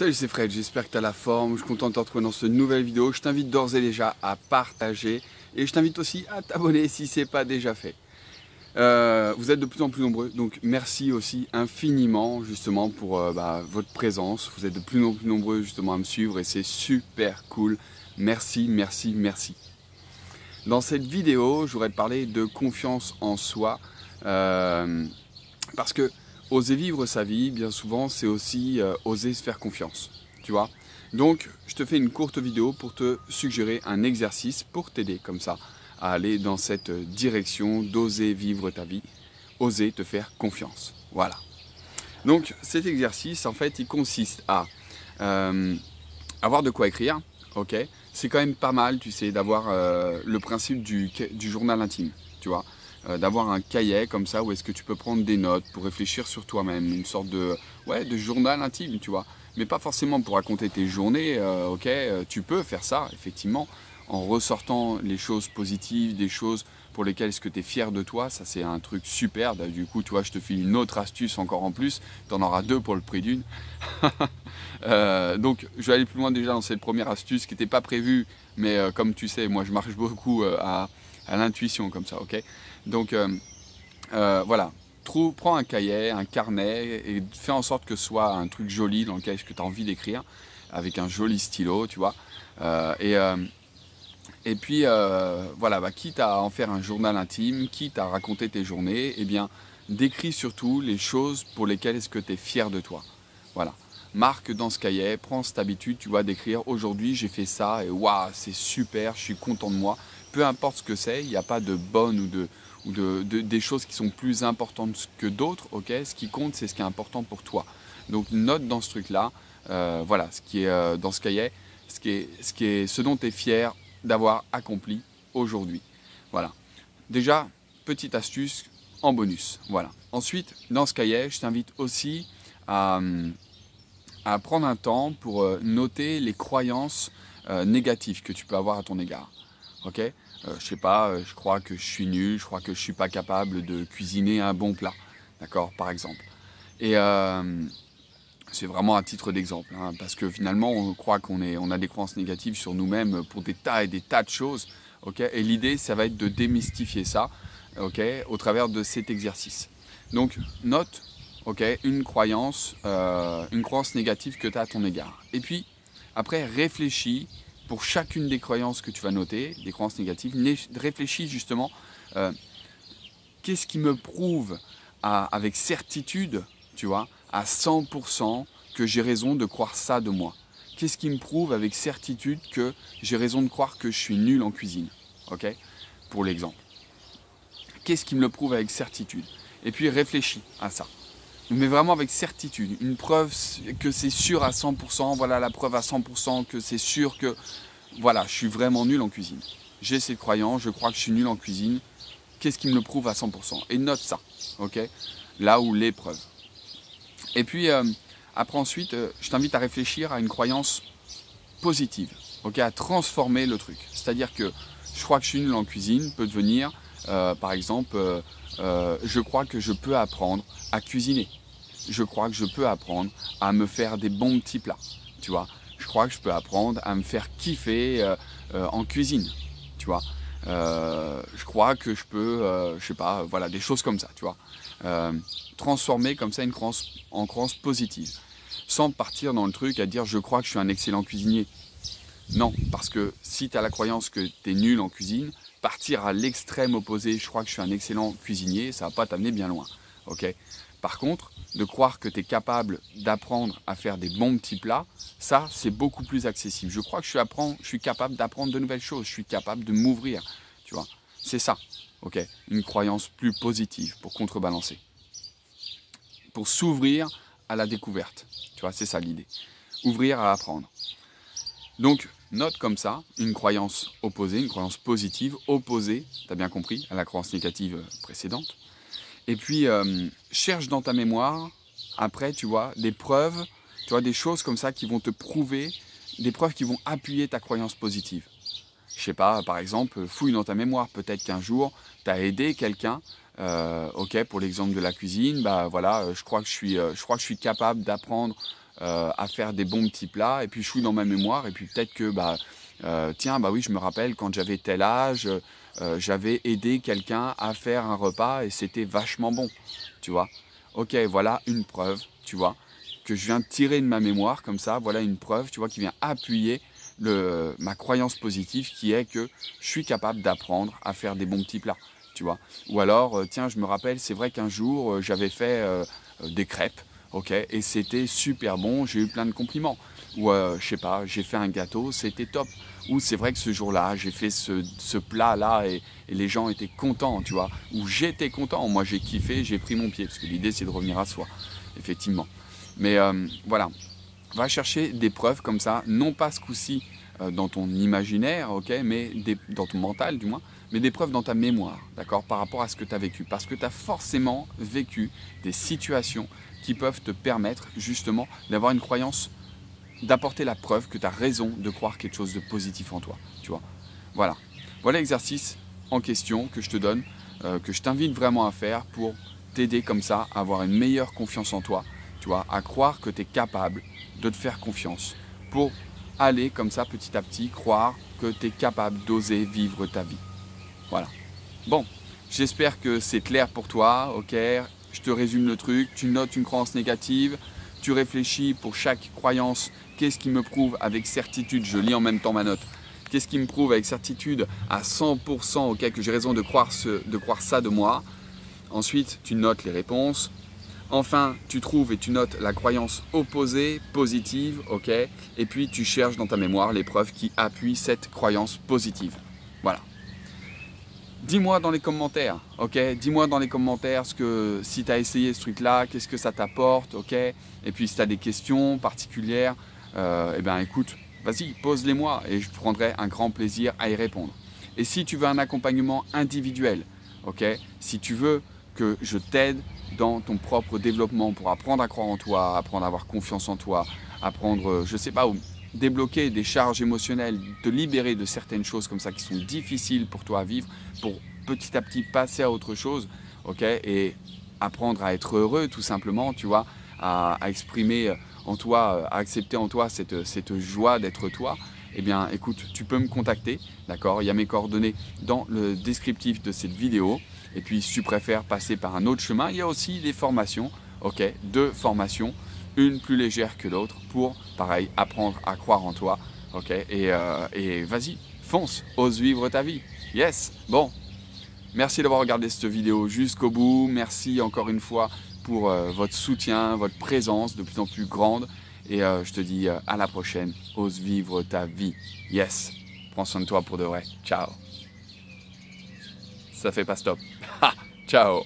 Salut, c'est Fred, j'espère que tu as la forme, je suis content de te retrouver dans cette nouvelle vidéo. Je t'invite d'ores et déjà à partager et je t'invite aussi à t'abonner si ce n'est pas déjà fait. Vous êtes de plus en plus nombreux, donc merci aussi infiniment justement pour votre présence. Vous êtes de plus en plus nombreux justement à me suivre et c'est super cool. Merci, merci, merci. Dans cette vidéo, je voudrais te parler de confiance en soi parce que oser vivre sa vie, bien souvent, c'est aussi oser se faire confiance, tu vois. Donc, je te fais une courte vidéo pour te suggérer un exercice pour t'aider comme ça à aller dans cette direction d'oser vivre ta vie, oser te faire confiance, voilà. Donc, cet exercice, en fait, il consiste à avoir de quoi écrire, ok. C'est quand même pas mal, tu sais, d'avoir le principe du journal intime, tu vois. D'avoir un cahier comme ça où est-ce que tu peux prendre des notes pour réfléchir sur toi-même, une sorte de journal intime, tu vois. Mais pas forcément pour raconter tes journées, ok, tu peux faire ça, effectivement, en ressortant les choses positives, des choses pour lesquelles est-ce que tu es fier de toi, ça c'est un truc super. Du coup, tu vois, je te file une autre astuce encore en plus, tu en auras deux pour le prix d'une. Donc, je vais aller plus loin déjà dans cette première astuce qui n'était pas prévue, mais comme tu sais, moi je marche beaucoup à l'intuition comme ça, ok. Donc voilà, prends un cahier, un carnet et fais en sorte que ce soit un truc joli dans lequel tu as envie d'écrire avec un joli stylo, tu vois. Et puis voilà, quitte à en faire un journal intime, quitte à raconter tes journées, et eh bien décris surtout les choses pour lesquelles est-ce que tu es fier de toi, voilà. Marque dans ce cahier, prends cette habitude, tu vois, d'écrire aujourd'hui j'ai fait ça et waouh, c'est super, je suis content de moi. Peu importe ce que c'est, il n'y a pas de bonnes ou des choses qui sont plus importantes que d'autres, ok. Ce qui compte, c'est ce qui est important pour toi. Donc note dans ce truc-là, voilà, ce qui est dans ce cahier, ce dont tu es fier d'avoir accompli aujourd'hui. Voilà. Déjà, petite astuce en bonus, voilà. Ensuite, dans ce cahier, je t'invite aussi à prendre un temps pour noter les croyances négatives que tu peux avoir à ton égard. Ok, je sais pas, je crois que je suis nul, je crois que je suis pas capable de cuisiner un bon plat, d'accord, par exemple. Et c'est vraiment à titre d'exemple, hein, parce que finalement, on croit qu'on a des croyances négatives sur nous-mêmes pour des tas et des tas de choses, ok. Et l'idée, ça va être de démystifier ça, ok, au travers de cet exercice. Donc, note, ok, une croyance négative que tu as à ton égard. Et puis, après, réfléchis pour chacune des croyances que tu vas noter, des croyances négatives. Réfléchis justement, qu'est-ce qui me prouve avec certitude, tu vois, à 100% que j'ai raison de croire ça de moi. Qu'est-ce qui me prouve avec certitude que j'ai raison de croire que je suis nul en cuisine, ok, pour l'exemple. Qu'est-ce qui me le prouve avec certitude? Et puis réfléchis à ça. Mais vraiment avec certitude, une preuve que c'est sûr à 100%, voilà la preuve à 100% que c'est sûr que, voilà, je suis vraiment nul en cuisine. J'ai cette croyance, je crois que je suis nul en cuisine, qu'est-ce qui me le prouve à 100%? Et note ça, ok? Là où les preuves. Et puis, après ensuite, je t'invite à réfléchir à une croyance positive, ok? À transformer le truc. C'est-à-dire que je crois que je suis nul en cuisine peut devenir, par exemple, je crois que je peux apprendre à cuisiner. Je crois que je peux apprendre à me faire des bons petits plats, tu vois. Je crois que je peux apprendre à me faire kiffer en cuisine, tu vois. Je crois que je peux, je sais pas, voilà, des choses comme ça, tu vois. Transformer comme ça en croyance positive, sans partir dans le truc à dire je crois que je suis un excellent cuisinier. Non, parce que si tu as la croyance que tu es nul en cuisine, partir à l'extrême opposé, je crois que je suis un excellent cuisinier, ça va pas t'amener bien loin, ok. Par contre, de croire que tu es capable d'apprendre à faire des bons petits plats, ça, c'est beaucoup plus accessible. Je crois que je suis capable d'apprendre de nouvelles choses, je suis capable de m'ouvrir, tu vois. C'est ça, ok, une croyance plus positive pour contrebalancer, pour s'ouvrir à la découverte, tu vois, c'est ça l'idée, ouvrir à apprendre. Donc, note comme ça une croyance opposée, une croyance positive, opposée, tu as bien compris, à la croyance négative précédente. Et puis, cherche dans ta mémoire, après, tu vois, des preuves, tu vois, des choses comme ça qui vont te prouver, des preuves qui vont appuyer ta croyance positive. Je sais pas, par exemple, fouille dans ta mémoire, peut-être qu'un jour, tu as aidé quelqu'un, ok, pour l'exemple de la cuisine, bah voilà, je crois que je suis capable d'apprendre à faire des bons petits plats, et puis je fouille dans ma mémoire, et puis peut-être que, tiens, bah oui, je me rappelle, quand j'avais tel âge, j'avais aidé quelqu'un à faire un repas, et c'était vachement bon, tu vois. Ok, voilà une preuve, tu vois, que je viens de tirer de ma mémoire, comme ça, voilà une preuve, tu vois, qui vient appuyer ma croyance positive, qui est que je suis capable d'apprendre à faire des bons petits plats, tu vois. Ou alors, tiens, je me rappelle, c'est vrai qu'un jour, j'avais fait des crêpes, ok, et c'était super bon, j'ai eu plein de compliments. Ou, je sais pas, j'ai fait un gâteau, c'était top. Ou c'est vrai que ce jour-là, j'ai fait ce plat-là et les gens étaient contents, tu vois. Ou j'étais content, moi j'ai kiffé, j'ai pris mon pied, parce que l'idée, c'est de revenir à soi, effectivement. Mais voilà. Va chercher des preuves comme ça, non pas ce coup-ci dans ton imaginaire, okay, mais dans ton mental du moins, mais des preuves dans ta mémoire, d'accord, par rapport à ce que tu as vécu. Parce que tu as forcément vécu des situations qui peuvent te permettre justement d'avoir une croyance, d'apporter la preuve que tu as raison de croire quelque chose de positif en toi, tu vois. Voilà. Voilà l'exercice en question que je te donne, que je t'invite vraiment à faire pour t'aider comme ça à avoir une meilleure confiance en toi, tu vois, à croire que tu es capable de te faire confiance pour aller comme ça petit à petit croire que tu es capable d'oser vivre ta vie. Voilà. Bon, j'espère que c'est clair pour toi, ok? Je te résume le truc, tu notes une croyance négative, tu réfléchis pour chaque croyance, qu'est-ce qui me prouve avec certitude, je lis en même temps ma note, qu'est-ce qui me prouve avec certitude à 100%, ok, que j'ai raison de croire, de croire ça de moi. Ensuite, tu notes les réponses. Enfin, tu trouves et tu notes la croyance opposée, positive, ok, et puis tu cherches dans ta mémoire les preuves qui appuient cette croyance positive. Voilà. Dis-moi dans les commentaires, ok, dis-moi dans les commentaires si tu as essayé ce truc-là, qu'est-ce que ça t'apporte, ok, et puis si tu as des questions particulières, eh bien écoute, vas-y, pose-les-moi et je prendrai un grand plaisir à y répondre. Et si tu veux un accompagnement individuel, ok, si tu veux que je t'aide dans ton propre développement pour apprendre à croire en toi, apprendre à avoir confiance en toi, apprendre, je sais pas, débloquer des charges émotionnelles, te libérer de certaines choses comme ça qui sont difficiles pour toi à vivre, pour petit à petit passer à autre chose, ok, et apprendre à être heureux tout simplement, tu vois, à exprimer en toi, à accepter en toi cette joie d'être toi. Eh bien, écoute, tu peux me contacter, d'accord? Il y a mes coordonnées dans le descriptif de cette vidéo. Et puis, si tu préfères passer par un autre chemin, il y a aussi des formations, ok? Deux formations, une plus légère que l'autre pour, pareil, apprendre à croire en toi, ok? Et vas-y, fonce, ose vivre ta vie. Yes! Bon, merci d'avoir regardé cette vidéo jusqu'au bout. Merci encore une fois pour votre soutien, votre présence de plus en plus grande. Et je te dis à la prochaine, ose vivre ta vie. Yes, prends soin de toi pour de vrai. Ciao. Ça fait pas stop. Ha, ciao.